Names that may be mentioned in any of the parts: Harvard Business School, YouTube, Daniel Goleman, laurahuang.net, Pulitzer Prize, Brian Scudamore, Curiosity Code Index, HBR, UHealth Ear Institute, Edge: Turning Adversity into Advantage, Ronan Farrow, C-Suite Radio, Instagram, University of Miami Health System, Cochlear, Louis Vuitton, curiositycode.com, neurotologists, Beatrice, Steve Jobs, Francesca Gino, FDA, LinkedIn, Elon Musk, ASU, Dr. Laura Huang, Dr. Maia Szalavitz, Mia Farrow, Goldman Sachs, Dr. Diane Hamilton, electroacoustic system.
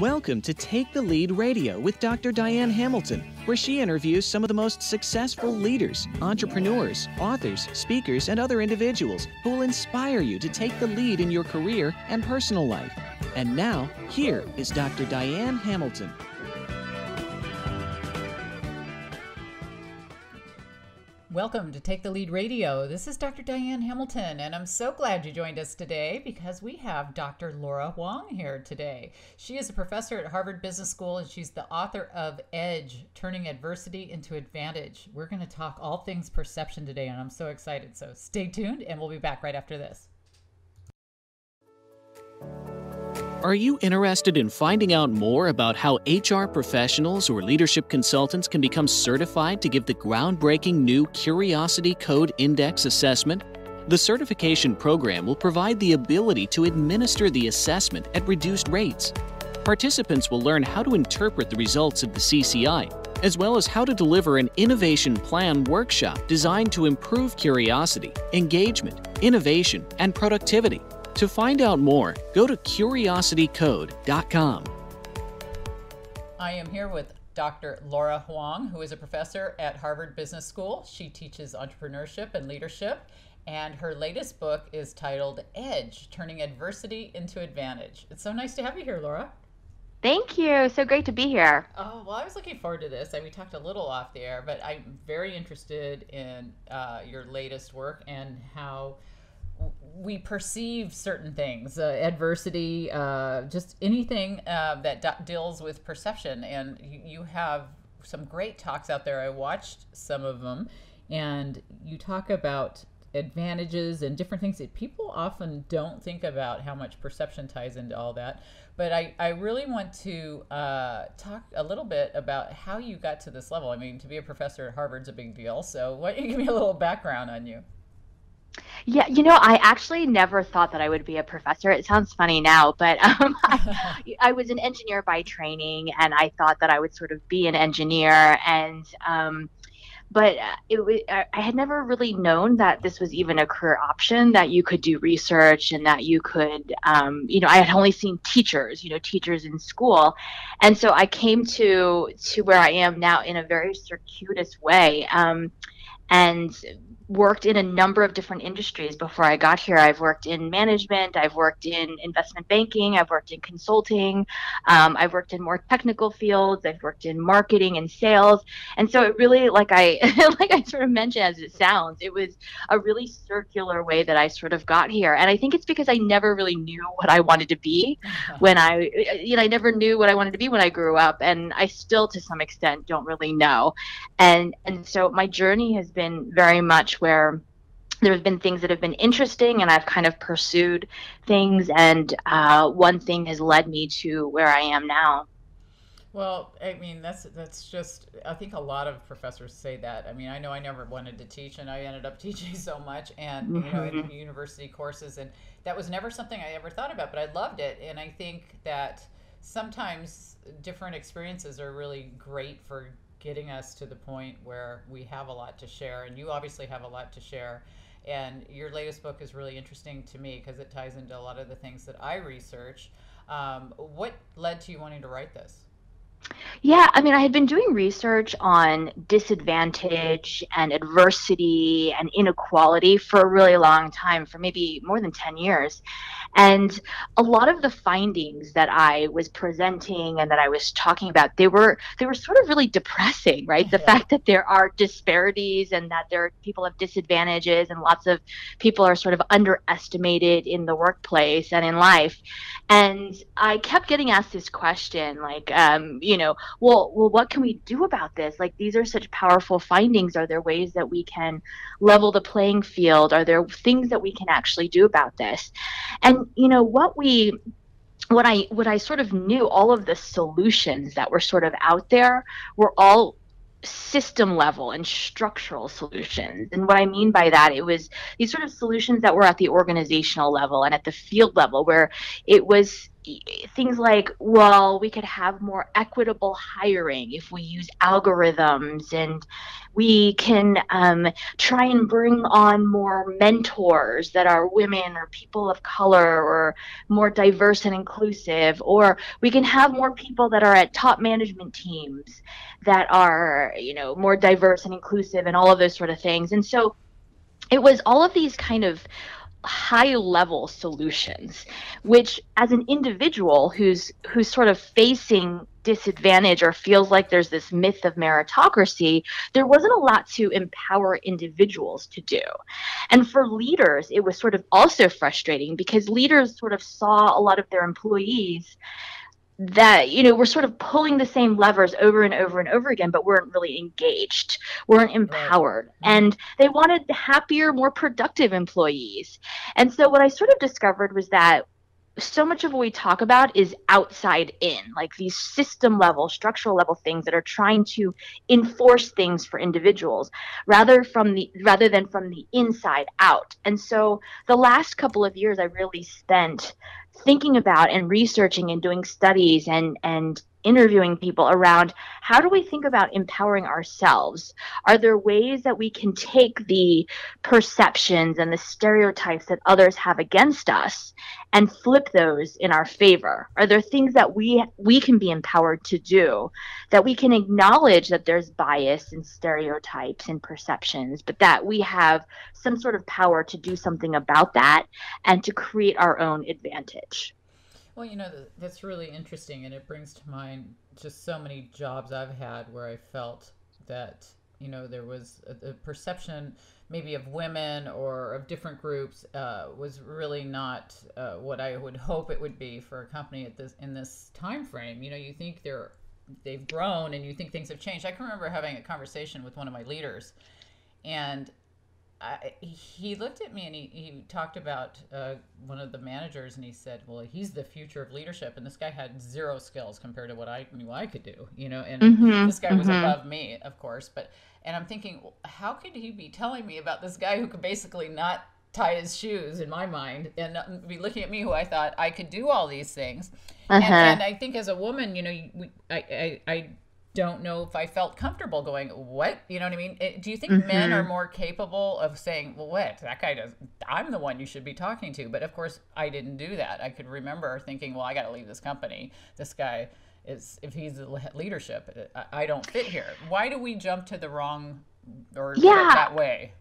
Welcome to Take the Lead Radio with Dr. Diane Hamilton, where she interviews some of the most successful leaders, entrepreneurs, authors, speakers, and other individuals who will inspire you to take the lead in your career and personal life. And now, here is Dr. Diane Hamilton. Welcome to Take the Lead Radio. This is Dr. Diane Hamilton, and I'm so glad you joined us today because we have Dr. Laura Huang here today. She is a professor at Harvard Business School, and she's the author of Edge: Turning Adversity into Advantage. We're going to talk all things perception today, and I'm so excited. So stay tuned, and we'll be back right after this. Are you interested in finding out more about how HR professionals or leadership consultants can become certified to give the groundbreaking new Curiosity Code Index assessment? The certification program will provide the ability to administer the assessment at reduced rates. Participants will learn how to interpret the results of the CCI, as well as how to deliver an innovation plan workshop designed to improve curiosity, engagement, innovation, and productivity. To find out more, go to curiositycode.com. I am here with Dr. Laura Huang, who is a professor at Harvard Business School. She teaches entrepreneurship and leadership, and her latest book is titled Edge: Turning Adversity into Advantage. It's so nice to have you here, Laura. Thank you. So great to be here. Oh, well, I was looking forward to this. We talked a little off the air, but I'm very interested in your latest work and how we perceive certain things, adversity, just anything that deals with perception. And you have some great talks out there. I watched some of them, and you talk about advantages and different things that people often don't think about, how much perception ties into all that. But I really want to talk a little bit about how you got to this level. I mean, to be a professor at Harvard's a big deal. So why don't you give me a little background on you? Yeah, you know, I actually never thought that I would be a professor. It sounds funny now, but I was an engineer by training, and I thought that I would sort of be an engineer. And I had never really known that this was even a career option, that you could do research and that you could, you know, I had only seen teachers, teachers in school. And so I came to where I am now in a very circuitous way. And worked in a number of different industries before I got here. I've worked in management, I've worked in investment banking, I've worked in consulting, I've worked in more technical fields, I've worked in marketing and sales. And so it really, like I sort of mentioned, as it sounds, it was a really circular way that I sort of got here. And I think it's because I never really knew what I wanted to be when I never knew what I wanted to be when I grew up, and I still to some extent don't really know. And so my journey has been very much where there have been things that have been interesting, and I've kind of pursued things, and one thing has led me to where I am now. Well, I mean, that's just, I think a lot of professors say that. I mean, I know I never wanted to teach, and I ended up teaching so much, and you know, in university courses, and that was never something I ever thought about, but I loved it. And I think that sometimes different experiences are really great for getting us to the point where we have a lot to share, and you obviously have a lot to share. And your latest book is really interesting to me because it ties into a lot of the things that I research. What led to you wanting to write this? Yeah, I mean, I had been doing research on disadvantage and adversity and inequality for a really long time, for maybe more than 10 years. And a lot of the findings that I was presenting and that I was talking about, they were sort of really depressing, right? The fact that there are disparities and that there are people have disadvantages and lots of people are sort of underestimated in the workplace and in life. And I kept getting asked this question, like, well, what can we do about this? Like, these are such powerful findings. Are there ways that we can level the playing field? Are there things that we can actually do about this? And, you know, what I sort of knew, all of the solutions that were sort of out there were all system level and structural solutions. And what I mean by that, it was these sort of solutions that were at the organizational level and at the field level, where it was things like, well, we could have more equitable hiring if we use algorithms, and we can try and bring on more mentors that are women or people of color or more diverse and inclusive, or we can have more people that are at top management teams that are, you know, more diverse and inclusive and all of those sort of things. And so it was all of these kind of high-level solutions, which as an individual who's sort of facing disadvantage or feels like there's this myth of meritocracy, there wasn't a lot to empower individuals to do. And for leaders, it was sort of also frustrating because leaders sort of saw a lot of their employees that, you know, we're sort of pulling the same levers over and over and over again, but weren't really engaged, weren't empowered. And they wanted happier, more productive employees. And so what I sort of discovered was that so much of what we talk about is outside in, like these system level, structural level things that are trying to enforce things for individuals rather than from the inside out. And so the last couple of years I really spent thinking about and researching and doing studies and interviewing people around, how do we think about empowering ourselves? Are there ways that we can take the perceptions and the stereotypes that others have against us and flip those in our favor? Are there things that we can be empowered to do, that we can acknowledge that there's bias and stereotypes and perceptions, but that we have some sort of power to do something about that and to create our own advantage? Well, you know, that's really interesting, and it brings to mind just so many jobs I've had where I felt that, you know, there was a perception maybe of women or of different groups was really not what I would hope it would be for a company in this time frame. You know, you think they've grown and you think things have changed. I can remember having a conversation with one of my leaders, and he looked at me and he talked about one of the managers, and he said, well, he's the future of leadership. And this guy had zero skills compared to what I knew I could do, you know, and this guy was above me, of course. And I'm thinking, well, how could he be telling me about this guy who could basically not tie his shoes in my mind and be looking at me who I thought I could do all these things. And I think as a woman, you know, I don't know if I felt comfortable going, what? You know what I mean? Do you think men are more capable of saying, well, what? That guy does. I'm the one you should be talking to. But of course, I didn't do that. I could remember thinking, well, I got to leave this company. This guy is, if he's leadership, I don't fit here. Why do we jump to the wrong or that way?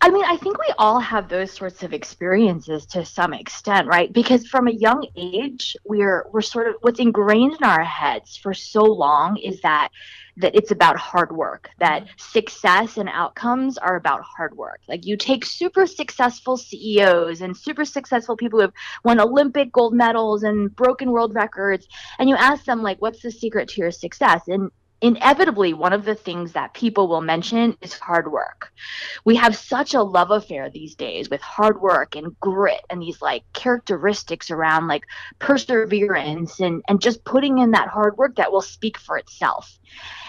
I mean, I think we all have those sorts of experiences to some extent, right? Because from a young age, we're sort of, what's ingrained in our heads for so long is that it's about hard work, that success and outcomes are about hard work. Like you take super successful CEOs and super successful people who have won Olympic gold medals and broken world records, and you ask them, like, what's the secret to your success? And inevitably, one of the things that people will mention is hard work. We have such a love affair these days with hard work and grit and these like characteristics around like perseverance and just putting in that hard work that will speak for itself.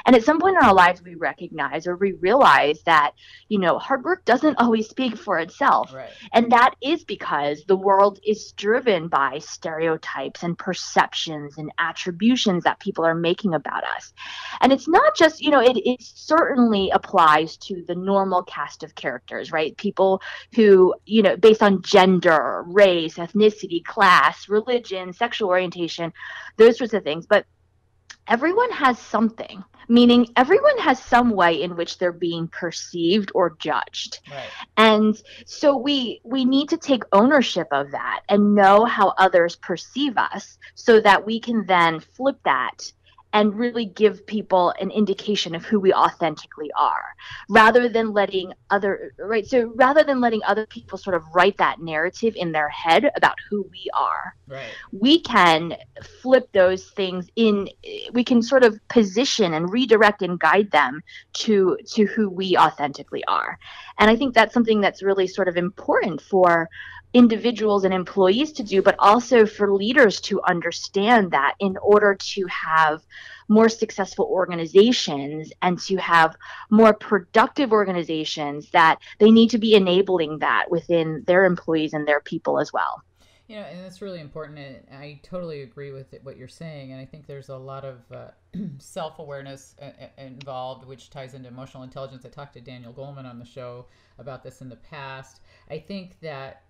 And at some point in our lives, we recognize or we realize that, you know, hard work doesn't always speak for itself. Right. And that is because the world is driven by stereotypes and perceptions and attributions that people are making about us. And it's not just, you know, it certainly applies to the normal cast of characters, right? People who, you know, based on gender, race, ethnicity, class, religion, sexual orientation, those sorts of things. But everyone has something, meaning everyone has some way in which they're being perceived or judged. Right. And so we need to take ownership of that and know how others perceive us so that we can then flip that and really give people an indication of who we authentically are, rather than letting other people sort of write that narrative in their head about who we are. Right. We can flip those things in, we can sort of position and redirect and guide them to who we authentically are. And I think that's something that's really sort of important for individuals and employees to do, but also for leaders to understand that in order to have more successful organizations and to have more productive organizations, that they need to be enabling that within their employees and their people as well. You know, and that's really important. And I totally agree with it, what you're saying. And I think there's a lot of self-awareness involved, which ties into emotional intelligence. I talked to Daniel Goleman on the show about this in the past. I think that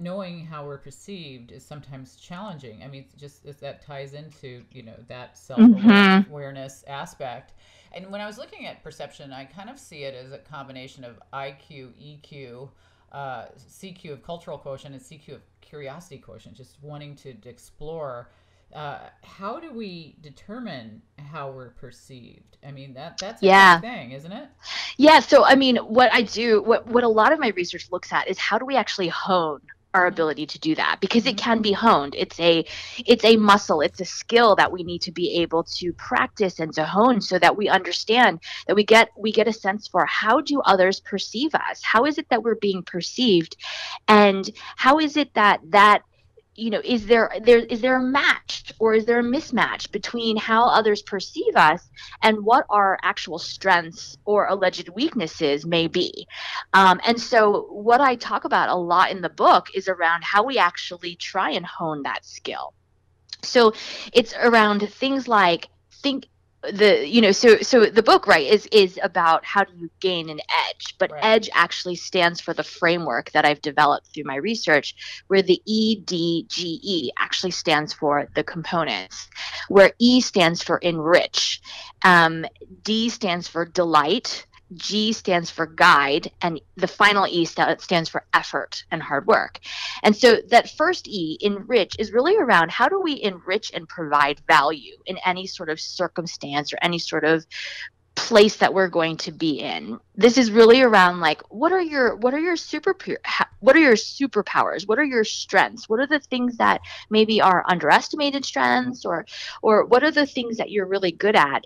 knowing how we're perceived is sometimes challenging. I mean, just that ties into, you know, that self-awareness mm-hmm. aspect. And when I was looking at perception, I kind of see it as a combination of IQ, EQ, CQ of cultural quotient, and CQ of curiosity quotient, just wanting to explore. How do we determine how we're perceived? I mean, that's a big thing, isn't it? Yeah. So, I mean, what I do, what a lot of my research looks at is how do we actually hone our ability to do that, because it can be honed. It's a muscle. It's a skill that we need to be able to practice and to hone so that we understand that we get a sense for how do others perceive us? How is it that we're being perceived? And how is it that you know, is there a match or is there a mismatch between how others perceive us and what our actual strengths or alleged weaknesses may be? And so what I talk about a lot in the book is around how we actually try and hone that skill. So it's around things like so the book, right, is about how do you gain an edge, but right. Edge actually stands for the framework that I've developed through my research, where the EDGE actually stands for the components, where E stands for enrich, D stands for delight, G stands for guide, and the final E stands for effort and hard work. And so that first E, enrich, is really around how do we enrich and provide value in any sort of circumstance or any sort of place that we're going to be in. This is really around like what are your superpowers? What are your strengths? What are the things that maybe are underestimated strengths, or what are the things that you're really good at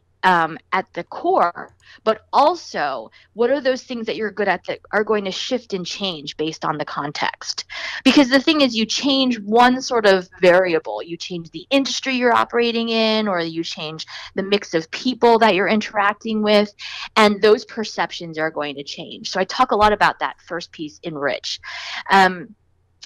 the core, but also what are those things that you're good at that are going to shift and change based on the context? Because the thing is, you change one sort of variable, you change the industry you're operating in, or you change the mix of people that you're interacting with, and those perceptions are going to change. So I talk a lot about that first piece, enrich.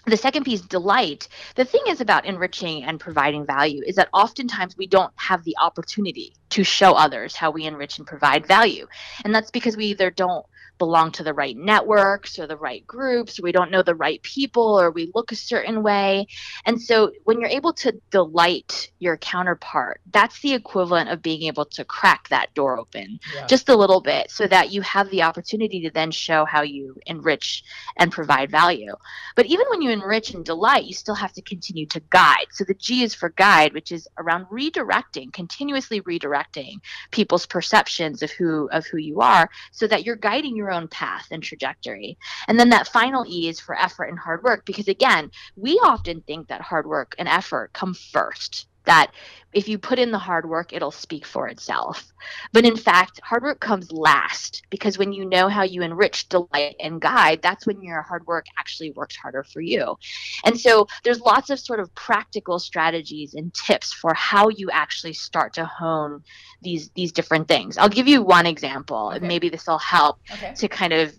The second piece, delight. The thing is about enriching and providing value is that oftentimes we don't have the opportunity to show others how we enrich and provide value. And that's because we either don't belong to the right networks or the right groups, or we don't know the right people, or we look a certain way. And so when you're able to delight your counterpart, that's the equivalent of being able to crack that door open just a little bit so that you have the opportunity to then show how you enrich and provide value. But even when you enrich and delight, you still have to continue to guide. So the G is for guide, which is around redirecting, continuously redirecting people's perceptions of who you are so that you're guiding your own path and trajectory. And then that final E is for effort and hard work, because again, we often think that hard work and effort come first, that if you put in the hard work, it'll speak for itself. But in fact, hard work comes last, because when you know how you enrich, delight, and guide, that's when your hard work actually works harder for you. And so there's lots of sort of practical strategies and tips for how you actually start to hone these different things. I'll give you one example, and maybe this will help to kind of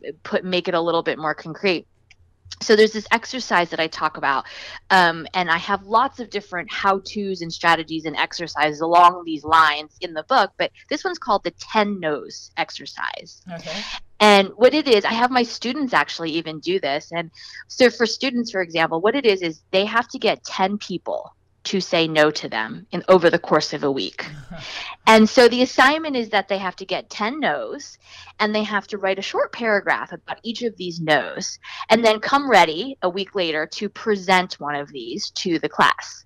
make it a little bit more concrete. So there's this exercise that I talk about, and I have lots of different how-tos and strategies and exercises along these lines in the book, but this one's called the 10 no's exercise. Okay. And what it is, I have my students actually even do this. And so for students, for example, what it is they have to get 10 people to say no to them over the course of a week. And so the assignment is that they have to get 10 no's, and they have to write a short paragraph about each of these no's, and then come ready a week later to present one of these to the class.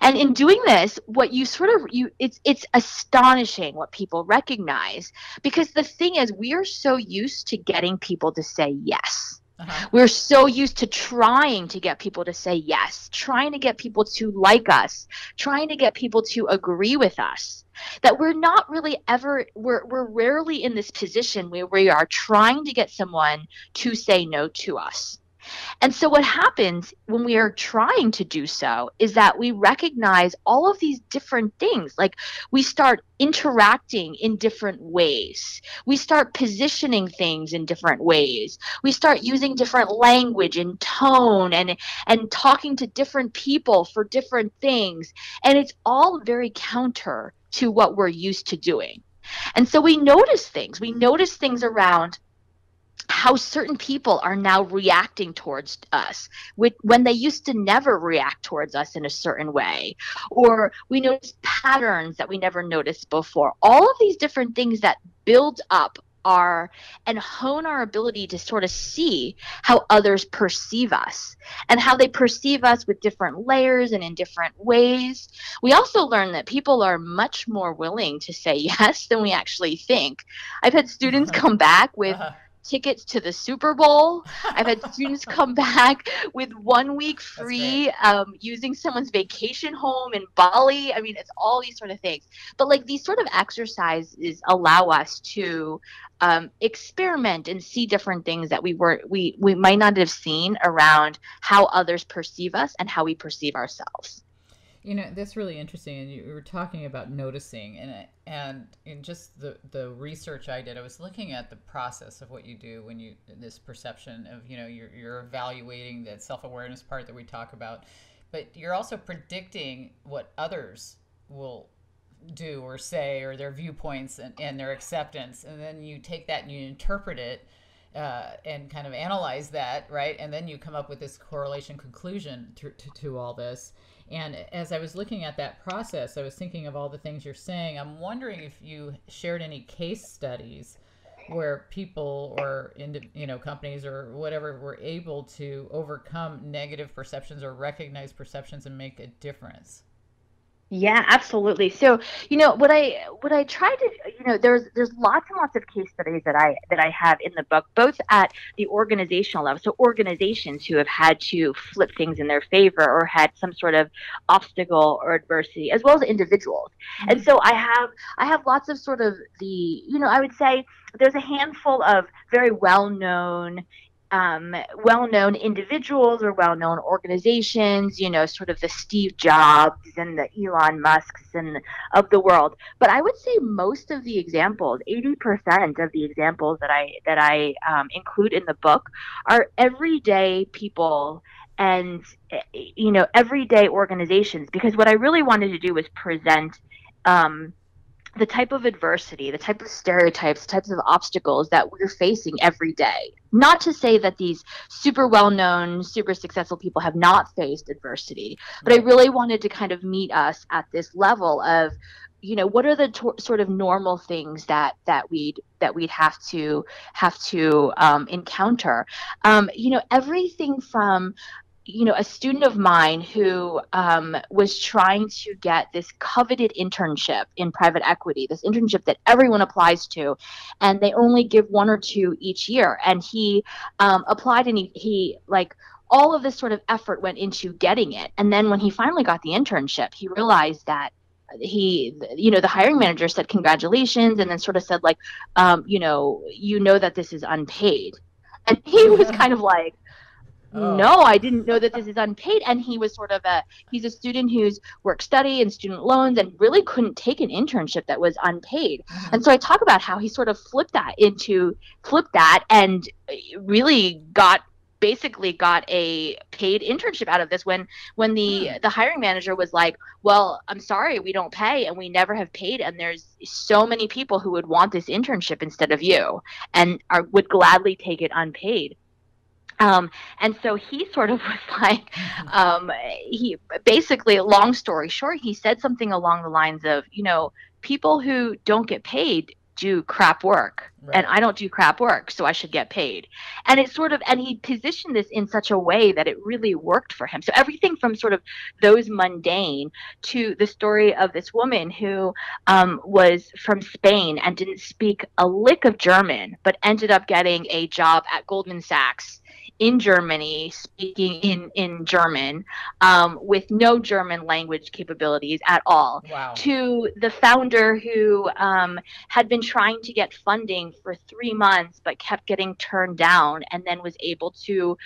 And in doing this, what you sort of, it's astonishing what people recognize, because the thing is, we are so used to getting people to say yes. We're so used to trying to get people to say yes, trying to get people to like us, trying to get people to agree with us, that we're not really ever, we're rarely in this position where we are trying to get someone to say no to us. And so what happens when we are trying to do so is that we recognize all of these different things. Like, we start interacting in different ways. We start positioning things in different ways. We start using different language and tone and talking to different people for different things. And it's all very counter to what we're used to doing. And so we notice things. We notice things around how certain people are now reacting towards us when they used to never react towards us in a certain way. Or we notice patterns that we never noticed before. All of these different things that build up our and hone our ability to sort of see how others perceive us and how they perceive us with different layers and in different ways. We also learn that people are much more willing to say yes than we actually think. I've had students come back with tickets to the Super Bowl. I've had students come back with 1 week free using someone's vacation home in Bali. I mean, it's all these sort of things. But like, these sort of exercises allow us to experiment and see different things that we might not have seen around how others perceive us and how we perceive ourselves. You know, that's really interesting. And you were talking about noticing, and in just the research I did, I was looking at the process of what you do when you, this perception of, you know, you're evaluating that self-awareness part that we talk about, but you're also predicting what others will do or say or their viewpoints and their acceptance. And then you take that and you interpret it and kind of analyze that, right? And then you come up with this correlation conclusion to all this. And as I was looking at that process, I was thinking of all the things you're saying. I'm wondering if you shared any case studies where people or, you know, companies or whatever were able to overcome negative perceptions or recognize perceptions and make a difference. Yeah, absolutely. So, you know, what I try to, you know, there's lots and lots of case studies that I have in the book, both at the organizational level. So organizations who have had to flip things in their favor or had some sort of obstacle or adversity, as well as individuals. Mm-hmm. And so I have lots of sort of the, you know, I would say there's a handful of very well-known individuals or well-known organizations, you know, sort of the Steve Jobs and the Elon Musks and of the world. But I would say most of the examples, 80% of the examples that I include in the book, are everyday people and, you know, everyday organizations. Because what I really wanted to do was present the type of adversity, the type of stereotypes, the types of obstacles that we're facing every day. Not to say that these super well-known, super successful people have not faced adversity, but I really wanted to kind of meet us at this level of, you know, what are the sort of normal things that we'd have to encounter? You know, everything from, you know, a student of mine who was trying to get this coveted internship in private equity, this internship that everyone applies to, and they only give one or two each year. And he applied, and he like, all of this sort of effort went into getting it. And then when he finally got the internship, he realized that he, you know, the hiring manager said, "Congratulations," and then sort of said, like, you know that this is unpaid. And he was kind of like, "No, I didn't know that this is unpaid." And he was sort of he's a student who's work study and student loans and really couldn't take an internship that was unpaid. Mm-hmm. And so I talk about how he sort of flipped that and really got a paid internship out of this when the hiring manager was like, "Well, I'm sorry, we don't pay and we never have paid. And there's so many people who would want this internship instead of you and would gladly take it unpaid." And so he sort of was like, he basically, long story short, he said something along the lines of, you know, people who don't get paid do crap work, right? And I don't do crap work, so I should get paid. And it sort of, and he positioned this in such a way that it really worked for him. So everything from sort of those mundane to the story of this woman who was from Spain and didn't speak a lick of German, but ended up getting a job at Goldman Sachs in Germany, speaking in German, with no German language capabilities at all, wow, to the founder who had been trying to get funding for 3 months but kept getting turned down, and then was able to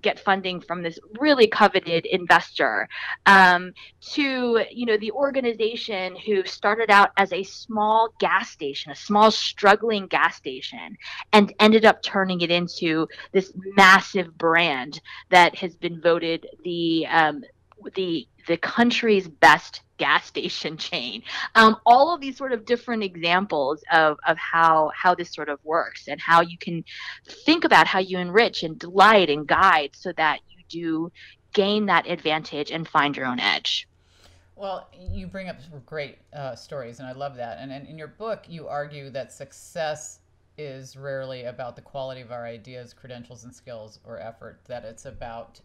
get funding from this really coveted investor, to, you know, the organization who started out as a small gas station, a small struggling gas station, and ended up turning it into this massive brand that has been voted the country's best gas station chain. All of these sort of different examples of how this sort of works, and how you can think about how you enrich and delight and guide so that you do gain that advantage and find your own edge. Well, you bring up great stories, and I love that. And in your book, you argue that success is rarely about the quality of our ideas, credentials, and skills or effort, that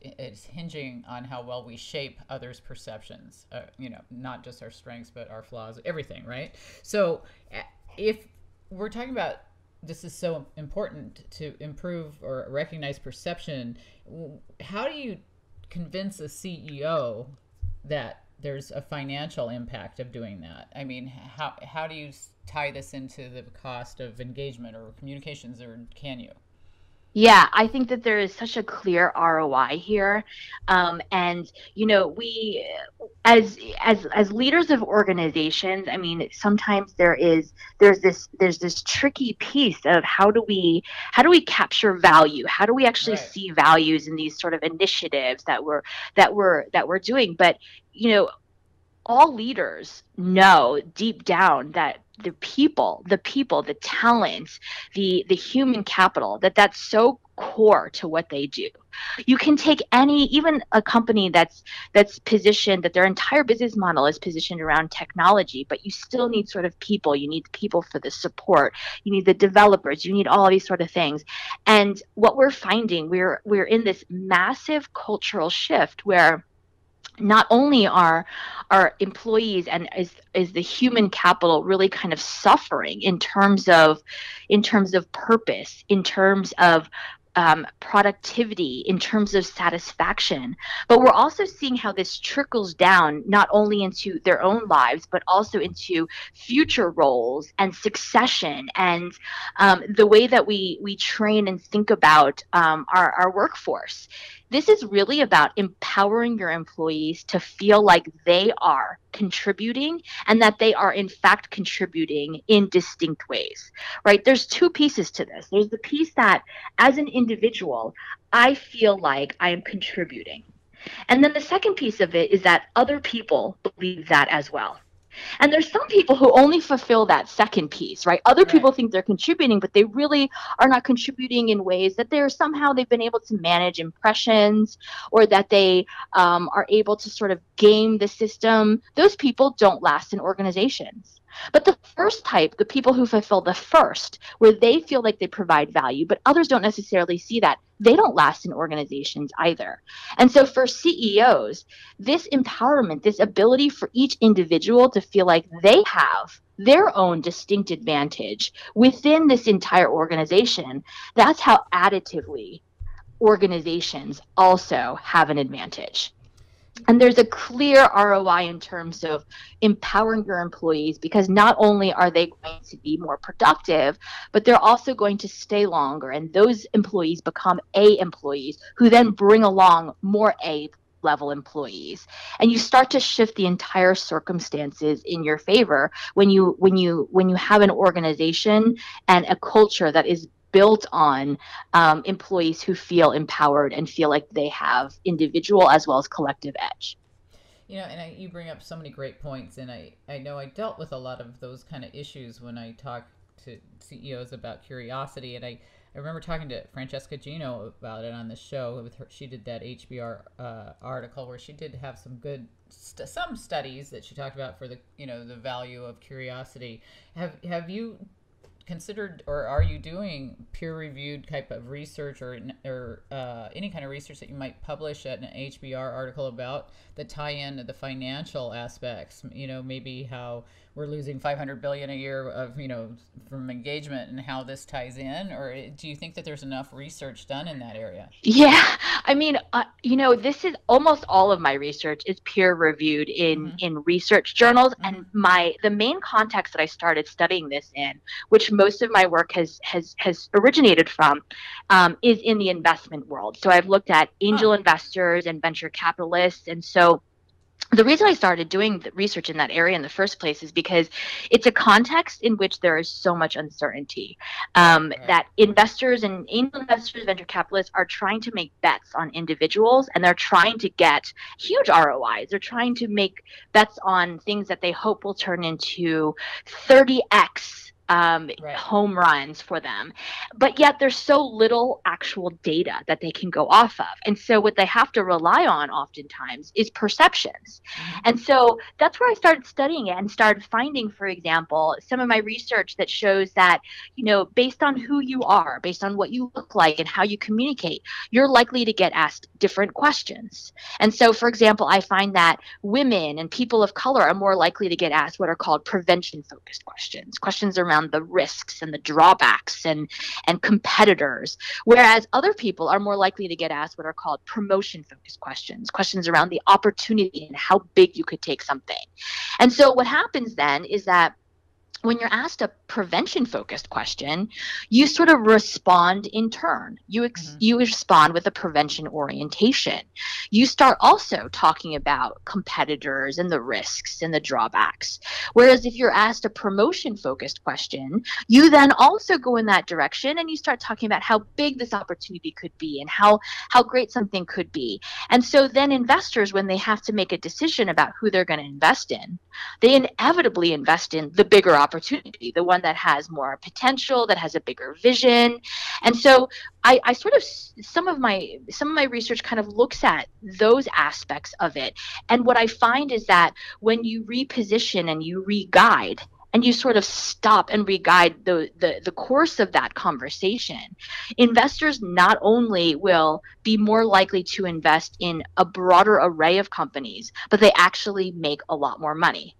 it's hinging on how well we shape others' perceptions, you know, not just our strengths, but our flaws, everything, right? So if we're talking about, this is so important to improve or recognize perception, how do you convince a CEO that there's a financial impact of doing that? I mean, how do you tie this into the cost of engagement or communications, or can you? Yeah, I think that there is such a clear ROI here. And, you know, we as leaders of organizations, I mean, sometimes there's this tricky piece of how do we capture value? How do we actually right. see values in these sort of initiatives that we're doing? But, you know, all leaders know deep down that the people, the talents, the human capital, that's so core to what they do. You can take even a company that's positioned, that their entire business model is positioned around technology, but you still need sort of people. You need people for the support. You need the developers. You need all these sort of things. And what we're finding, we're in this massive cultural shift where not only are employees and is the human capital really kind of suffering in terms of purpose, in terms of productivity, in terms of satisfaction, but we're also seeing how this trickles down not only into their own lives, but also into future roles and succession, and the way that we train and think about our workforce. This is really about empowering your employees to feel like they are contributing, and that they are in fact contributing in distinct ways, right? There's two pieces to this. There's the piece that as an individual, I feel like I am contributing. And then the second piece of it is that other people believe that as well. And there's some people who only fulfill that second piece, right? Other right. people think they're contributing, but they really are not contributing in ways that they've been able to manage impressions, or that they are able to sort of game the system. Those people don't last in organizations. But the first type, the people who fulfill the first, where they feel like they provide value, but others don't necessarily see that, they don't last in organizations either. And so for CEOs, this empowerment, this ability for each individual to feel like they have their own distinct advantage within this entire organization, that's how additively organizations also have an advantage. And there's a clear ROI in terms of empowering your employees, because not only are they going to be more productive, but they're also going to stay longer. And those employees become A employees, who then bring along more A level employees. And you start to shift the entire circumstances in your favor when you have an organization and a culture that is built on employees who feel empowered and feel like they have individual as well as collective edge. You know, and you bring up so many great points, and I know I dealt with a lot of those kind of issues when I talked to CEOs about curiosity, and I remember talking to Francesca Gino about it on the show. With her, she did that HBR article where she did have some good some studies that she talked about for the value of curiosity. Have you considered, or are you doing peer-reviewed type of research, or any kind of research that you might publish at an HBR article about the tie-in of the financial aspects? You know, maybe how we're losing $500 billion a year of, you know, from engagement, and how this ties in? Or do you think that there's enough research done in that area? Yeah, I mean, you know, this is almost all of my research is peer-reviewed in research journals, and the main context that I started studying this in, which most of my work has originated from, is in the investment world. So I've looked at angel investors and venture capitalists. And so the reason I started doing the research in that area in the first place is because it's a context in which there is so much uncertainty, that investors and angel investors, venture capitalists are trying to make bets on individuals, and they're trying to get huge ROIs. They're trying to make bets on things that they hope will turn into 30x home runs for them. But yet there's so little actual data that they can go off of. And so what they have to rely on oftentimes is perceptions. And so that's where I started studying it and started finding, for example, some of my research that shows that, you know, based on who you are, based on what you look like and how you communicate, you're likely to get asked different questions. And so, for example, I find that women and people of color are more likely to get asked what are called prevention-focused questions, questions around the risks and the drawbacks and competitors, whereas other people are more likely to get asked what are called promotion-focused questions, questions around the opportunity and how big you could take something. And so what happens then is that when you're asked a prevention-focused question, you sort of respond in turn. You respond with a prevention orientation. You start also talking about competitors and the risks and the drawbacks. Whereas if you're asked a promotion-focused question, you then also go in that direction and you start talking about how big this opportunity could be and how great something could be. And so then investors, when they have to make a decision about who they're going to invest in, they inevitably invest in the bigger opportunity, the one that has more potential, that has a bigger vision. And so I sort of, some of my research kind of looks at those aspects of it. And what I find is that when you reposition and you re-guide, and you sort of stop and re-guide the course of that conversation, investors not only will be more likely to invest in a broader array of companies, but they actually make a lot more money.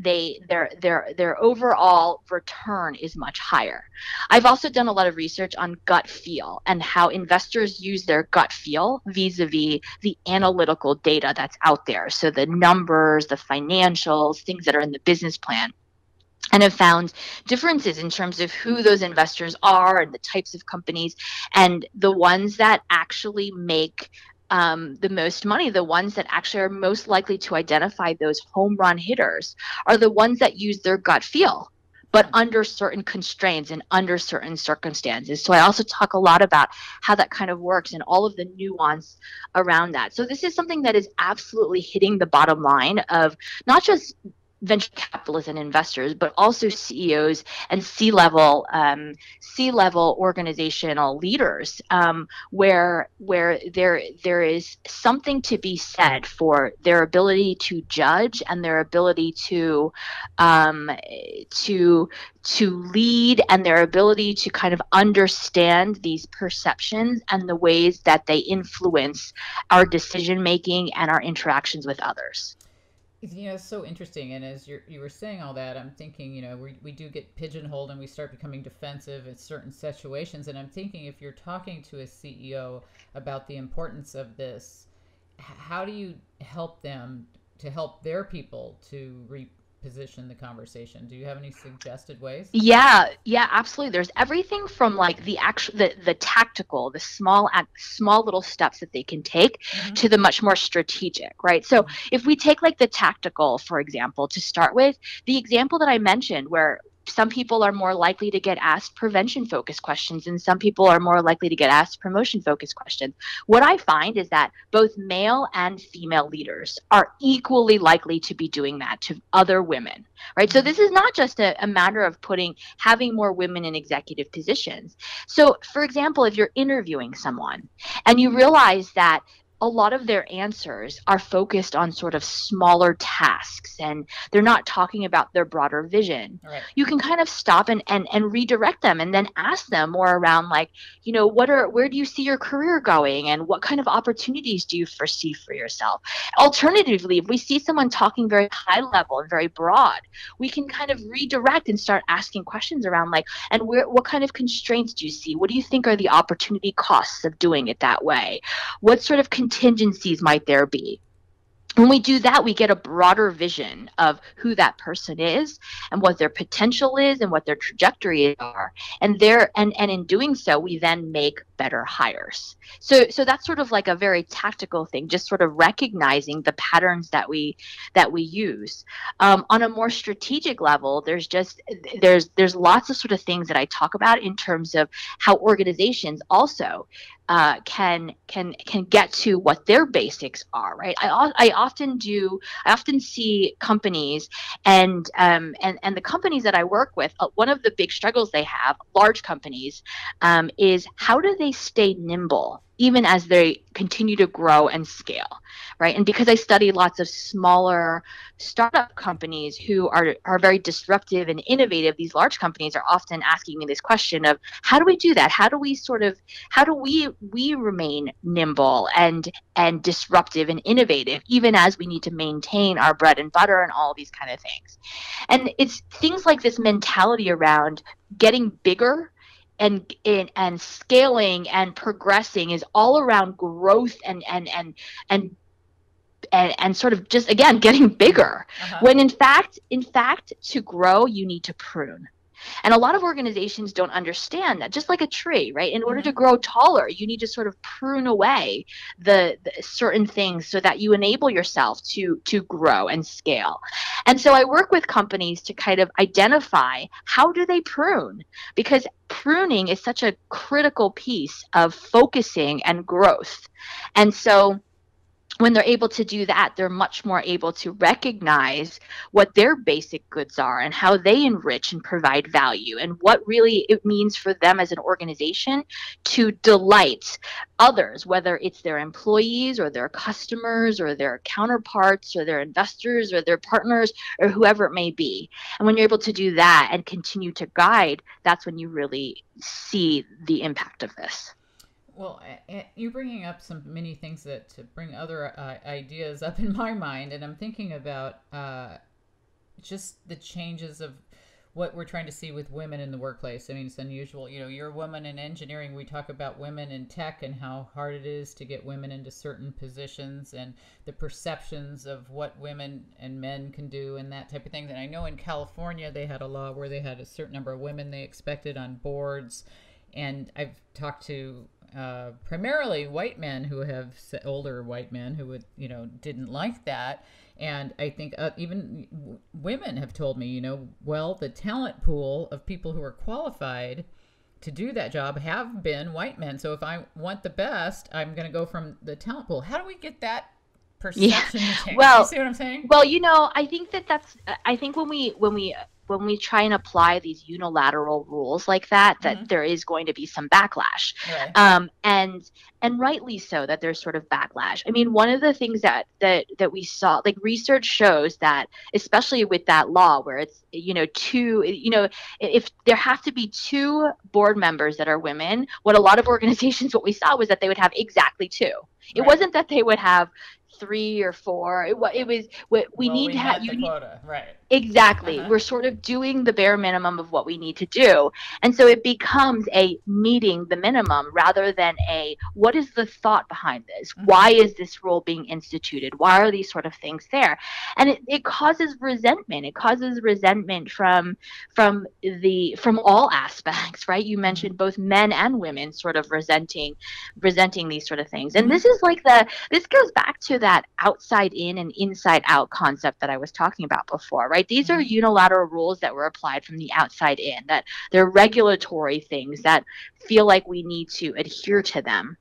Their overall return is much higher. I've also done a lot of research on gut feel and how investors use their gut feel vis-a-vis the analytical data that's out there. So the numbers, the financials, things that are in the business plan. And have found differences in terms of who those investors are and the types of companies, and the ones that actually make the most money, the ones that actually are most likely to identify those home run hitters, are the ones that use their gut feel, but under certain constraints and under certain circumstances. So I also talk a lot about how that kind of works and all of the nuance around that. So this is something that is absolutely hitting the bottom line of not just venture capitalists and investors, but also CEOs and C-level organizational leaders, where there is something to be said for their ability to judge and their ability to lead and their ability to kind of understand these perceptions and the ways that they influence our decision making and our interactions with others. You know, it's so interesting. And as you were saying all that, I'm thinking, you know, we do get pigeonholed and we start becoming defensive in certain situations. And I'm thinking, if you're talking to a CEO about the importance of this, how do you help them to help their people to reposition the conversation? Do you have any suggested ways? Yeah, absolutely. There's everything from like the actual, the tactical, the small little steps that they can take to the much more strategic, right? So if we take like the tactical, for example, to start with, the example that I mentioned where some people are more likely to get asked prevention-focused questions and some people are more likely to get asked promotion-focused questions. What I find is that both male and female leaders are equally likely to be doing that to other women, right? So this is not just a matter of having more women in executive positions. So, for example, if you're interviewing someone and you realize that a lot of their answers are focused on sort of smaller tasks, and they're not talking about their broader vision. Right. You can kind of stop and redirect them and then ask them more around like, you know, where do you see your career going, and what kind of opportunities do you foresee for yourself? Alternatively, if we see someone talking very high level and very broad, we can kind of redirect and start asking questions around like, and what kind of constraints do you see? What do you think are the opportunity costs of doing it that way? What sort of contingencies might there be? When we do that, we get a broader vision of who that person is and what their potential is and what their trajectories are. And in doing so, we then make better hires. So that's sort of like a very tactical thing, just sort of recognizing the patterns that we use. On a more strategic level, there's lots of sort of things that I talk about in terms of how organizations also can get to what their basics are, right? I often see companies and the companies that I work with, one of the big struggles they have, large companies, is how do they stay nimble even as they continue to grow and scale, right? And because I study lots of smaller startup companies who are very disruptive and innovative, these large companies are often asking me this question of how do we do that? How do we remain nimble and disruptive and innovative, even as we need to maintain our bread and butter and all these kind of things. And it's things like this mentality around getting bigger and scaling and progressing is all around growth and sort of just again getting bigger. Uh-huh. When in fact to grow you need to prune. And a lot of organizations don't understand that, just like a tree, right? In order to grow taller, you need to sort of prune away the certain things so that you enable yourself to grow and scale. And so I work with companies to kind of identify how do they prune, because pruning is such a critical piece of focusing and growth. And so when they're able to do that, they're much more able to recognize what their basic goods are and how they enrich and provide value and what really it means for them as an organization to delight others, whether it's their employees or their customers or their counterparts or their investors or their partners or whoever it may be. And when you're able to do that and continue to guide, that's when you really see the impact of this. Well, you're bringing up so many things that to bring other ideas up in my mind, and I'm thinking about just the changes of what we're trying to see with women in the workplace. I mean, it's unusual. You know, you're a woman in engineering. We talk about women in tech and how hard it is to get women into certain positions and the perceptions of what women and men can do and that type of thing. And I know in California they had a law where they had a certain number of women they expected on boards, and I've talked to primarily white men who have older white men who would, you know, didn't like that. And I think even women have told me, you know, well, the talent pool of people who are qualified to do that job have been white men. So if I want the best, I'm going to go from the talent pool. How do we get that perception change? Well, you see what I'm saying? Well, you know, I think I think when we try and apply these unilateral rules like that, mm-hmm. there is going to be some backlash. Right. And rightly so, that there's sort of backlash. I mean, one of the things that we saw, like research shows that, especially with that law where it's, you know, if there have to be 2 board members that are women, what we saw was that they would have exactly 2. It right. wasn't that they would have 3 or 4. We need to have the quota. Right. Exactly. Uh-huh. We're sort of doing the bare minimum of what we need to do. And so it becomes a meeting the minimum rather than a, what is the thought behind this? Mm-hmm. Why is this rule being instituted? Why are these sort of things there? And it causes resentment. It causes resentment from all aspects, right? You mentioned both men and women sort of resenting these sort of things. And this is like this goes back to that outside in and inside out concept that I was talking about before, right? These mm-hmm. are unilateral rules that were applied from the outside in, that they're regulatory things that feel like we need to adhere to them.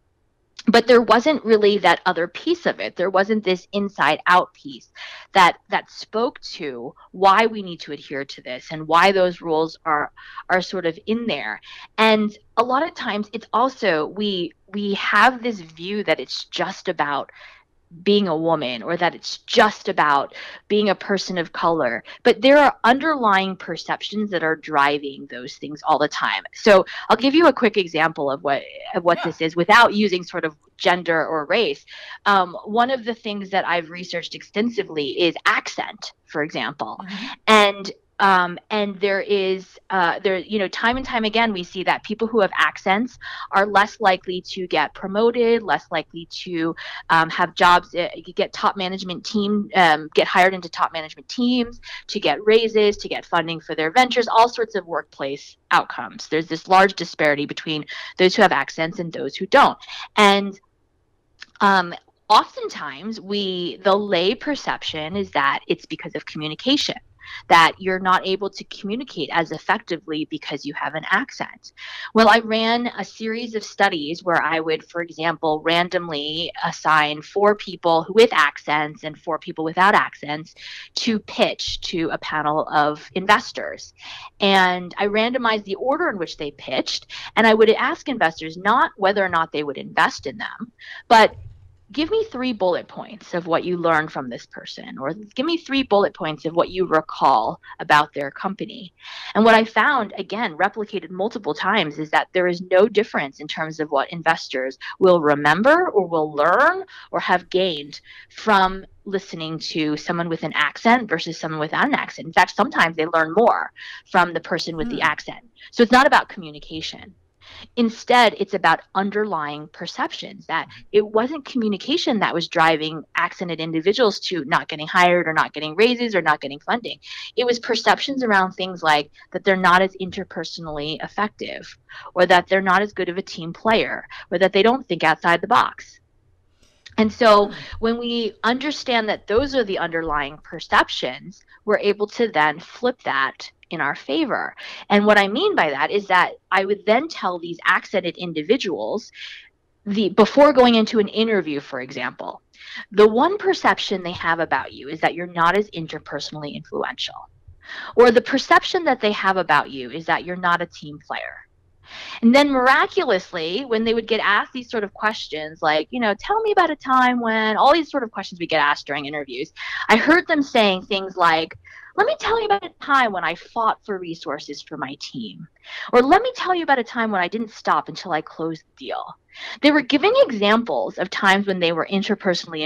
But there wasn't really that other piece of it. There wasn't this inside out piece that spoke to why we need to adhere to this and why those rules are sort of in there. And a lot of times it's also we have this view that it's just about being a woman or that it's just about being a person of color. But there are underlying perceptions that are driving those things all the time. So I'll give you a quick example of what yeah. this is without using sort of gender or race. One of the things that I've researched extensively is accent, for example. Mm-hmm. And there is, time and time again, we see that people who have accents are less likely to get promoted, less likely to have jobs, get hired into top management teams, to get raises, to get funding for their ventures, all sorts of workplace outcomes. There's this large disparity between those who have accents and those who don't. And oftentimes the lay perception is that it's because of communication, that you're not able to communicate as effectively because you have an accent. Well, I ran a series of studies where I would, for example, randomly assign 4 people with accents and 4 people without accents to pitch to a panel of investors. And I randomized the order in which they pitched, and I would ask investors not whether or not they would invest in them, but give me 3 bullet points of what you learned from this person, or give me 3 bullet points of what you recall about their company. And what I found, again, replicated multiple times, is that there is no difference in terms of what investors will remember or will learn or have gained from listening to someone with an accent versus someone without an accent. In fact, sometimes they learn more from the person with the accent. So it's not about communication. Instead, it's about underlying perceptions that it wasn't communication that was driving accented individuals to not getting hired or not getting raises or not getting funding. It was perceptions around things like that they're not as interpersonally effective, or that they're not as good of a team player, or that they don't think outside the box. And so when we understand that those are the underlying perceptions, we're able to then flip that in our favor. And what I mean by that is that I would then tell these accented individuals, before going into an interview, for example, the one perception they have about you is that you're not as interpersonally influential, or the perception that they have about you is that you're not a team player. And then miraculously, when they would get asked these sort of questions, like, tell me about a time when, all these sort of questions we get asked during interviews, I heard them saying things like, let me tell you about a time when I fought for resources for my team. Or let me tell you about a time when I didn't stop until I closed the deal. They were giving examples of times when they were interpersonally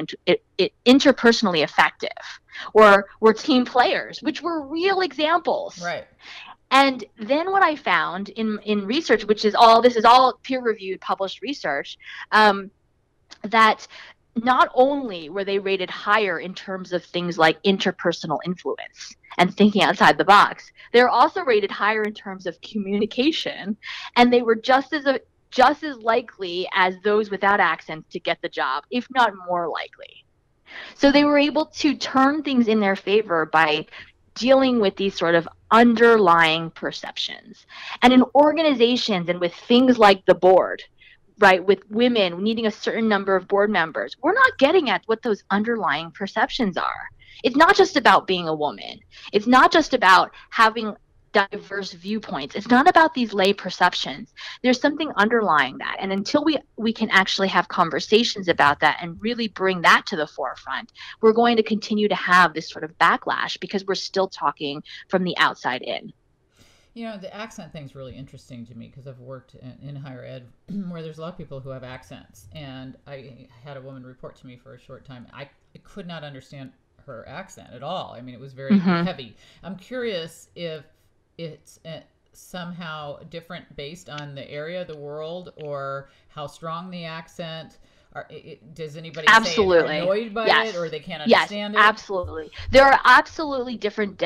effective or were team players, which were real examples. Right. And then what I found in research, this is all peer-reviewed, published research, that not only were they rated higher in terms of things like interpersonal influence and thinking outside the box, they're also rated higher in terms of communication, and they were just as likely as those without accents to get the job, if not more likely. So they were able to turn things in their favor by dealing with these sort of underlying perceptions. And in organizations and with things like the board, right, with women needing a certain number of board members, we're not getting at what those underlying perceptions are. It's not just about being a woman. It's not just about having diverse viewpoints. It's not about these lay perceptions. There's something underlying that. And until we can actually have conversations about that and really bring that to the forefront, we're going to continue to have this sort of backlash because we're still talking from the outside in. The accent thing's really interesting to me because I've worked in higher ed where there's a lot of people who have accents. And I had a woman report to me for a short time. I could not understand her accent at all. I mean, it was very heavy. I'm curious if it's somehow different based on the area of the world or how strong the accent. Does anybody say they're annoyed by it or they can't understand it? Absolutely. There are absolutely different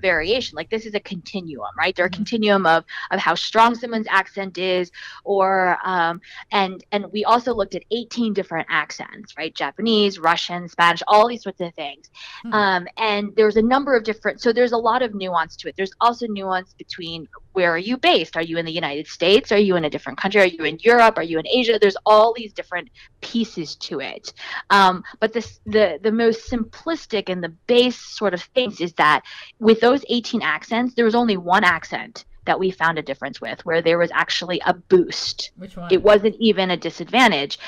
variation. Like, this is a continuum, right? There are a continuum of how strong someone's accent is, or and we also looked at 18 different accents, right? Japanese, Russian, Spanish, all these sorts of things. And there's a number of different, so there's a lot of nuance to it. There's also nuance between where are you based? Are you in the United States? Are you in a different country? Are you in Europe? Are you in Asia? There's all these different pieces to it. But this, the most simplistic and the base sort of things is that with those 18 accents, there was only one accent that we found a difference with, where there was actually a boost. Which one? It wasn't even a disadvantage.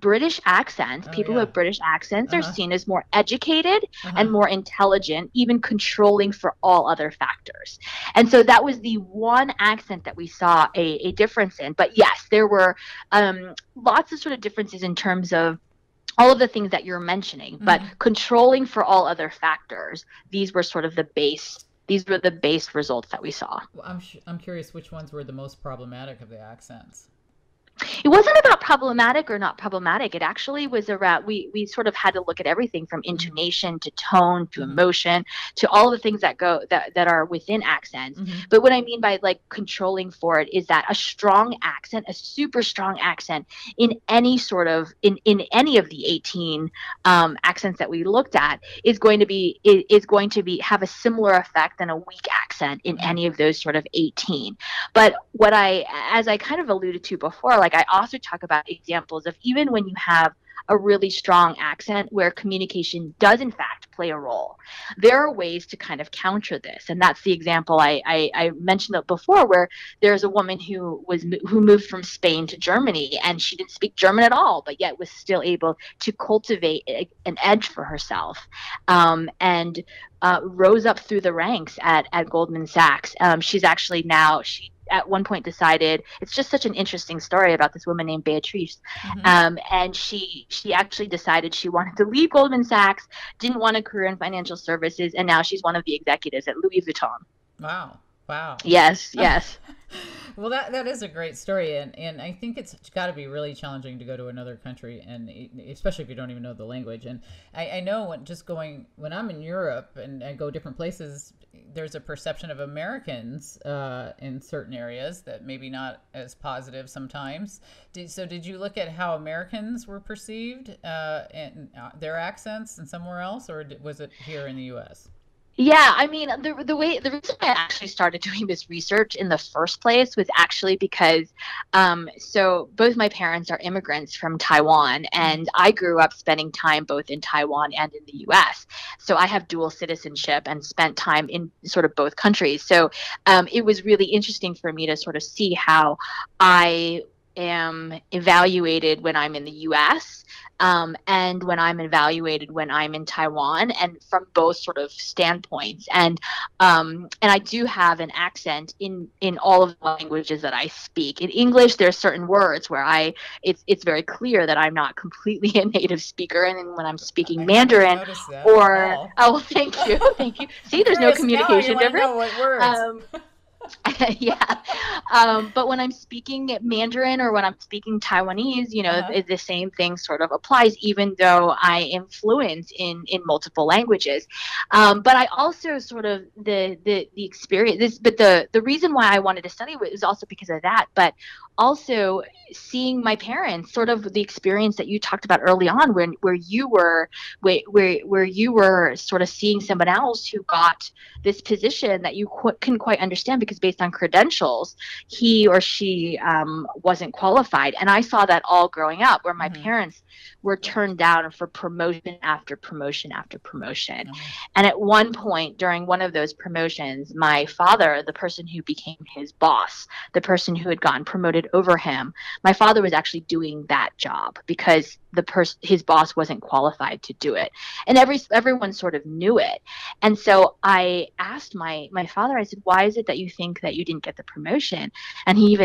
British accents, people who have British accents are seen as more educated and more intelligent, even controlling for all other factors. And so that was the one accent that we saw a difference in. But yes, there were lots of sort of differences in terms of all of the things that you're mentioning, but controlling for all other factors, these were sort of the base. These were the base results that we saw. Well, I'm curious which ones were the most problematic of the accents. It wasn't about problematic or not problematic. It actually was around, we sort of had to look at everything from intonation to tone to emotion to all the things that go that are within accents. But what I mean by like controlling for it is that a strong accent, a super strong accent in any sort of in any of the 18 accents that we looked at is going to be have a similar effect than a weak accent in any of those sort of 18. But what as I kind of alluded to before, like I also talk about examples of even when you have a really strong accent where communication does in fact play a role, there are ways to kind of counter this. And that's the example I mentioned before, where there's a woman who moved from Spain to Germany, and she didn't speak German at all, but yet was still able to cultivate an edge for herself, and rose up through the ranks at Goldman Sachs. She's actually now, she at one point decided, it's just such an interesting story about this woman named Beatrice. And she actually decided she wanted to leave Goldman Sachs, didn't want a career in financial services, and now she's one of the executives at Louis Vuitton. Wow. Yes. Well, that is a great story. And I think it's got to be really challenging to go to another country, and especially if you don't even know the language. And I know when I'm in Europe and I go different places, there's a perception of Americans in certain areas that maybe not as positive sometimes. Did you look at how Americans were perceived and their accents and somewhere else, or was it here in the U.S.? Yeah, I mean, the reason I actually started doing this research in the first place was actually because, so both my parents are immigrants from Taiwan, and I grew up spending time both in Taiwan and in the U.S. So I have dual citizenship and spent time in sort of both countries. So it was really interesting for me to sort of see how I am evaluated when I'm in the U.S. And when I'm evaluated when I'm in Taiwan, and from both sort of standpoints. And I do have an accent in all of the languages that I speak. In English, there are certain words where it's very clear that I'm not completely a native speaker. And then when I'm speaking Mandarin, thank you. See, there's no communication difference. But when I'm speaking Mandarin or when I'm speaking Taiwanese, the same thing sort of applies, even though I am fluent in multiple languages. But I also sort of the experience this, but the reason why I wanted to study it was also because of that, but also seeing my parents, sort of the experience that you talked about early on, where you were sort of seeing someone else who got this position that you couldn't quite understand because based on credentials, he or she wasn't qualified. And I saw that all growing up, where my parents were turned down for promotion after promotion after promotion. And at one point during one of those promotions, my father, the person who became his boss, the person who had gotten promoted over him, my father was actually doing that job because his boss wasn't qualified to do it. And everyone sort of knew it. And so I asked my father, I said, why is it that you think that you didn't get the promotion? And he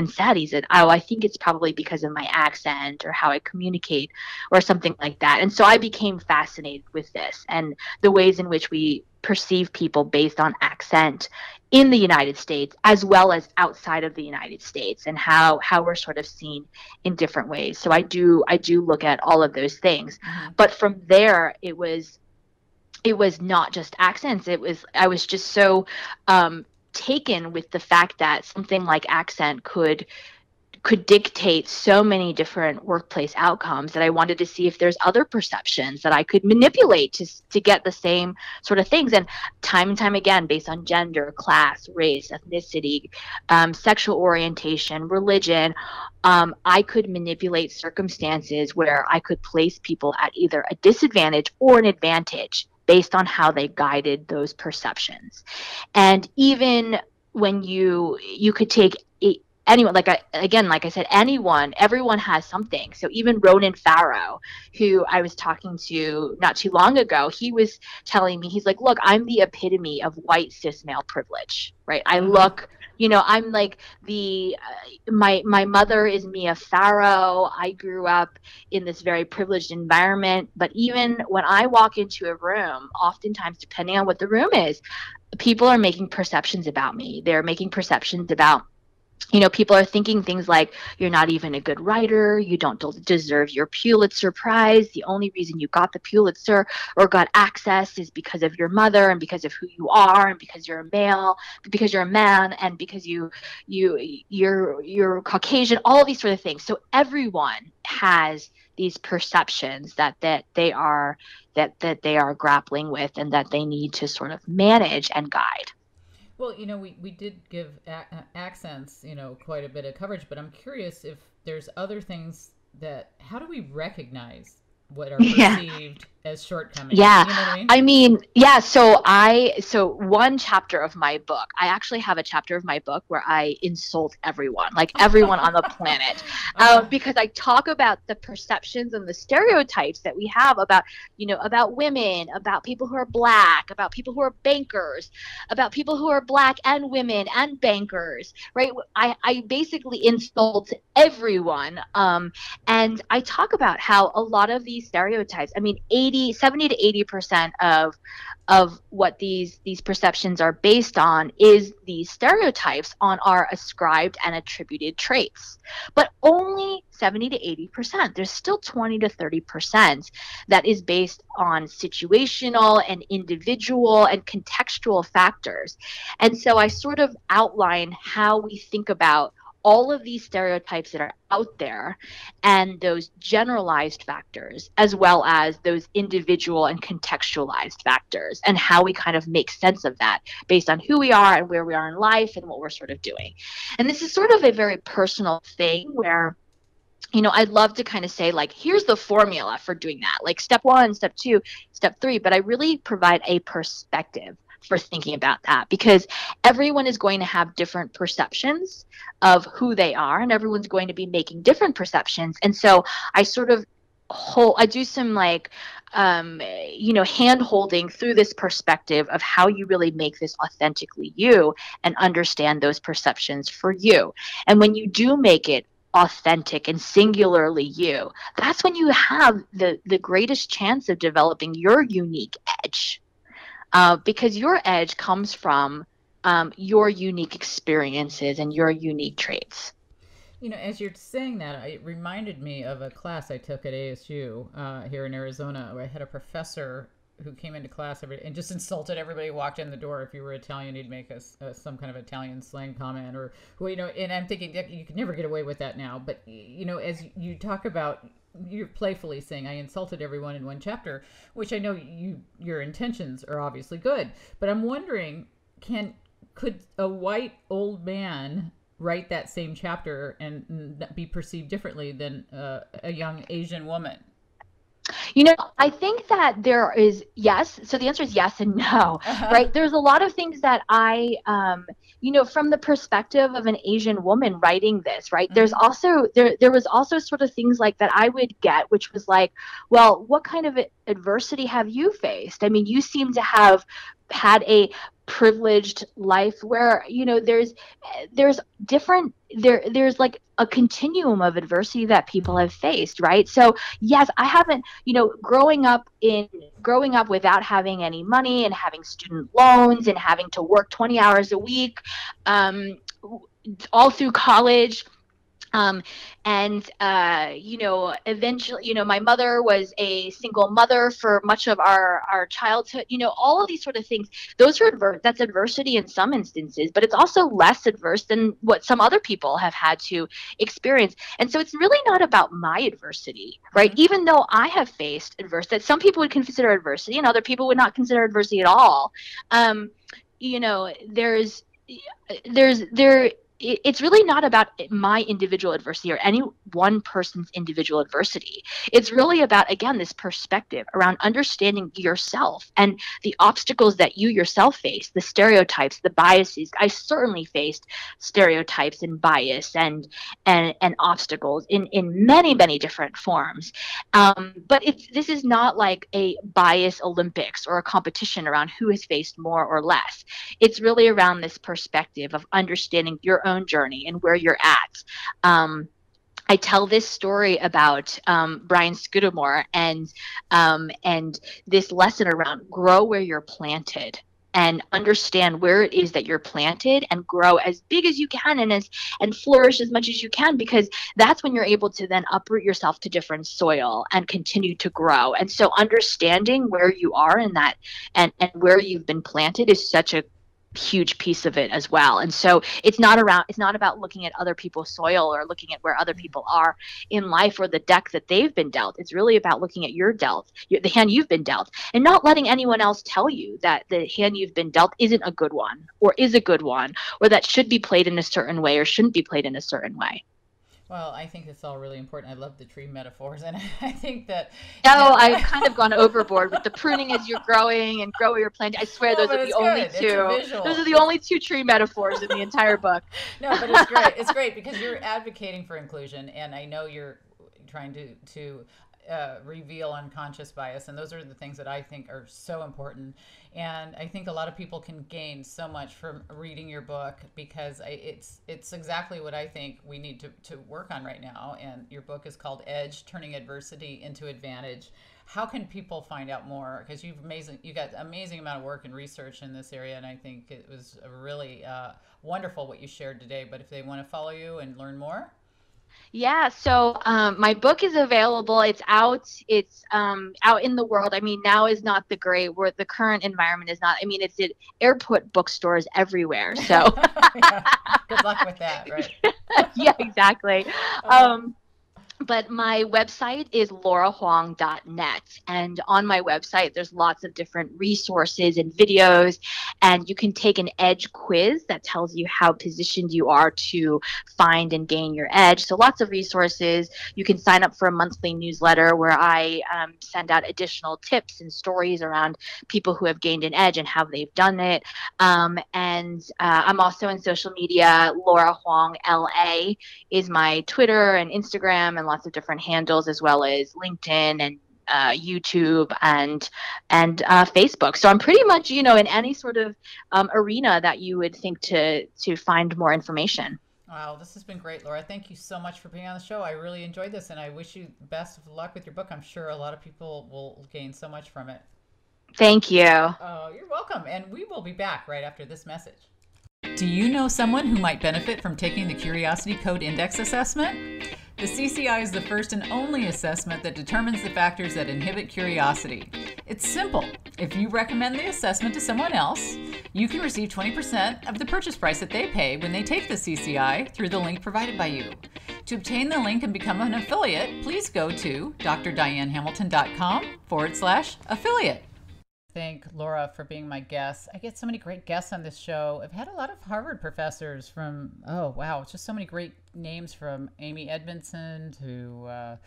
said, oh, I think it's probably because of my accent or how I communicate or something like that. And so I became fascinated with this and the ways in which we perceive people based on accent in the United States as well as outside of the United States, and how we're sort of seen in different ways. So I do look at all of those things. But from there, it was not just accents. I was just so taken with the fact that something like accent could could dictate so many different workplace outcomes that I wanted to see if there's other perceptions that I could manipulate to get the same sort of things. And time again, based on gender, class, race, ethnicity, sexual orientation, religion, I could manipulate circumstances where I could place people at either a disadvantage or an advantage based on how they guided those perceptions. And even when you could take anyone, like I said, everyone has something. So even Ronan Farrow, who I was talking to not too long ago, he was telling me, he's like, look, I'm the epitome of white cis male privilege, right? I look, you know, I'm like the, my mother is Mia Farrow. I grew up in this very privileged environment. But even when I walk into a room, oftentimes, depending on what the room is, people are making perceptions about me. They're making perceptions about, you know, people are thinking things like, you're not even a good writer, you don't deserve your Pulitzer Prize, the only reason you got the Pulitzer or got access is because of your mother and because of who you are and because you're a male, because you're a man, and because you're Caucasian, all these sort of things. So everyone has these perceptions that they are grappling with and that they need to sort of manage and guide. Well, you know, we did give accents, you know, quite a bit of coverage, but I'm curious if there's other things that, how do we recognize what are perceived as shortcomings? Yeah. You know what I mean? So one chapter of my book, I actually have a chapter of my book where I insult everyone, like everyone on the planet, because I talk about the perceptions and the stereotypes that we have about, you know, about women, about people who are Black, about people who are bankers, about people who are Black and women and bankers, right? I basically insult everyone. And I talk about how a lot of these stereotypes, I mean, 70 to 80% of what these perceptions are based on is these stereotypes on our ascribed and attributed traits. But only 70 to 80%. There's still 20 to 30% that is based on situational and individual and contextual factors. And so I sort of outline how we think about all of these stereotypes that are out there and those generalized factors, as well as those individual and contextualized factors, and how we kind of make sense of that based on who we are and where we are in life and what we're sort of doing. And this is sort of a very personal thing where, you know, I'd love to kind of say, like, here's the formula for doing that, like step one, step two, step three, but I really provide a perspective for thinking about that, because everyone is going to have different perceptions of who they are, and everyone's going to be making different perceptions. And so I sort of I do some like, you know, hand holding through this perspective of how you really make this authentically you and understand those perceptions for you. And when you do make it authentic and singularly you, that's when you have the greatest chance of developing your unique edge. Because your edge comes from your unique experiences and your unique traits. You know, as you're saying that, it reminded me of a class I took at ASU here in Arizona, where I had a professor who came into class and just insulted everybody who walked in the door. If you were Italian, he'd make some kind of Italian slang comment, or, well, you know, and I'm thinking you could never get away with that now. But, you know, as you talk about, you're playfully saying, I insulted everyone in one chapter, which I know your intentions are obviously good, but I'm wondering, could a white old man write that same chapter and be perceived differently than a young Asian woman? You know, I think that there is, yes. So the answer is yes and no, right? There's a lot of things that I, you know, from the perspective of an Asian woman writing this, right? There's also, there was also sort of things like that I would get, which was like, well, what kind of adversity have you faced? I mean, you seem to have had a privileged life where, you know, there's like a continuum of adversity that people have faced, right? So yes, I haven't, you know, growing up without having any money and having student loans and having to work 20 hours a week, all through college, Eventually, my mother was a single mother for much of our childhood, all of these sort of things. Those are that's adversity in some instances, but it's also less adverse than what some other people have had to experience. And so it's really not about my adversity, right? Mm-hmm. Even though I have faced adversity that some people would consider adversity and other people would not consider adversity at all. It's really not about my individual adversity or any one person's individual adversity. It's really about, again, this perspective around understanding yourself and the obstacles that you yourself face, the stereotypes, the biases. I certainly faced stereotypes and bias and obstacles in many, many different forms. But this is not like a bias Olympics or a competition around who has faced more or less. It's really around this perspective of understanding your own journey and where you're at. I tell this story about Brian Scudamore and this lesson around grow where you're planted and understand where it is that you're planted and grow as big as you can and flourish as much as you can, because that's when you're able to then uproot yourself to different soil and continue to grow. And so understanding where you are in that and where you've been planted is such a huge piece of it as well. And so it's not about looking at other people's soil or looking at where other people are in life or the deck that they've been dealt. It's really about looking at the hand you've been dealt, and not letting anyone else tell you that the hand you've been dealt isn't a good one or is a good one, or that should be played in a certain way or shouldn't be played in a certain way. Well, I think that's all really important. I love the tree metaphors, and I think that... I've kind of gone overboard with the pruning as you're growing and grow where you're planting. I swear those are the only two. Those are the only two tree metaphors in the entire book. No, but it's great. It's great because you're advocating for inclusion, and I know you're trying to reveal unconscious bias, and those are the things that I think are so important. And I think a lot of people can gain so much from reading your book, because it's exactly what I think we need to work on right now. And your book is called Edge: Turning Adversity into Advantage. How can people find out more? Because you got an amazing amount of work and research in this area, and I think it was really wonderful what you shared today. But if they want to follow you and learn more. Yeah, so my book is available. It's out. It's out in the world. I mean, now is not the great word. The current environment is not. I mean, it's at airport bookstores everywhere. So yeah. Good luck with that, right? Yeah, exactly. But my website is laurahuang.net. And on my website, there's lots of different resources and videos. And you can take an edge quiz that tells you how positioned you are to find and gain your edge. So lots of resources. You can sign up for a monthly newsletter where I send out additional tips and stories around people who have gained an edge and how they've done it. I'm also on social media. Laura Huang, LA, is my Twitter and Instagram, and lots of different handles, as well as LinkedIn and YouTube and Facebook. So I'm pretty much, in any sort of arena that you would think to find more information. Wow, this has been great, Laura. Thank you so much for being on the show. I really enjoyed this, and I wish you best of luck with your book. I'm sure a lot of people will gain so much from it. Thank you. Oh, you're welcome. And we will be back right after this message. Do you know someone who might benefit from taking the Curiosity Code Index assessment? The CCI is the first and only assessment that determines the factors that inhibit curiosity. It's simple. If you recommend the assessment to someone else, you can receive 20% of the purchase price that they pay when they take the CCI through the link provided by you. To obtain the link and become an affiliate, please go to drdianehamilton.com/affiliate. Thank Laura for being my guest. I get so many great guests on this show. I've had a lot of Harvard professors from, just so many great names, from Amy Edmondson to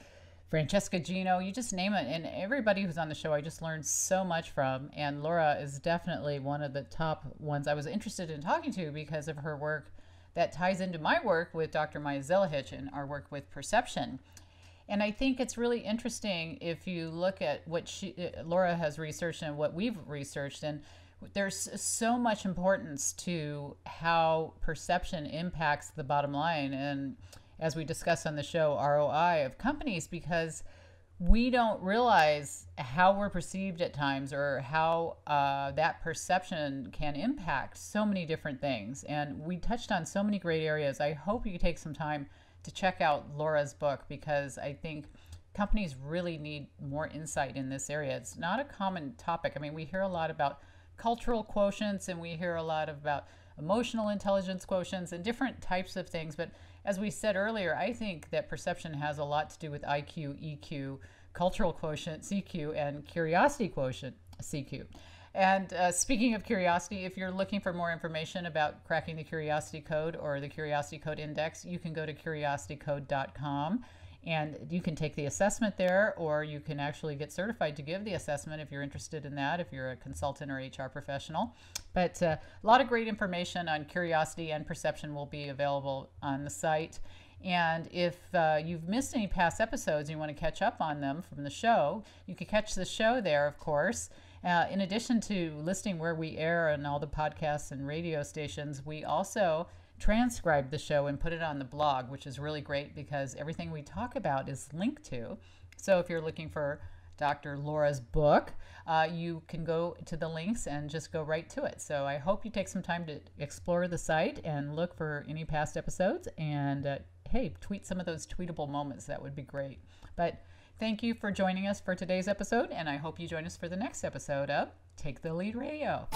Francesca Gino, you just name it. And everybody who's on the show, I just learned so much from. And Laura is definitely one of the top ones I was interested in talking to because of her work that ties into my work with Dr. Maia Szalavitz and our work with perception. And I think it's really interesting if you look at what Laura has researched and what we've researched, and there's so much importance to how perception impacts the bottom line. And as we discussed on the show, ROI of companies, because we don't realize how we're perceived at times, or how that perception can impact so many different things. And we touched on so many great areas. I hope you take some time to check out Laura's book, because I think companies really need more insight in this area. It's not a common topic. I mean, we hear a lot about cultural quotients, and we hear a lot about emotional intelligence quotients and different types of things. But as we said earlier, I think that perception has a lot to do with IQ, EQ, cultural quotient, CQ, and curiosity quotient, CQ. And speaking of curiosity, if you're looking for more information about cracking the Curiosity Code or the Curiosity Code Index, you can go to curiositycode.com and you can take the assessment there, or you can actually get certified to give the assessment if you're interested in that, if you're a consultant or HR professional. But a lot of great information on curiosity and perception will be available on the site. And if you've missed any past episodes and you want to catch up on them from the show, you can catch the show there, of course. In addition to listing where we air and all the podcasts and radio stations, we also transcribe the show and put it on the blog, which is really great because everything we talk about is linked to. So if you're looking for Dr. Laura's book, you can go to the links and just go right to it. So I hope you take some time to explore the site and look for any past episodes, and hey, tweet some of those tweetable moments. That would be great. But thank you for joining us for today's episode, and I hope you join us for the next episode of Take the Lead Radio.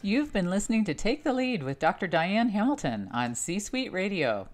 You've been listening to Take the Lead with Dr. Diane Hamilton on C-Suite Radio.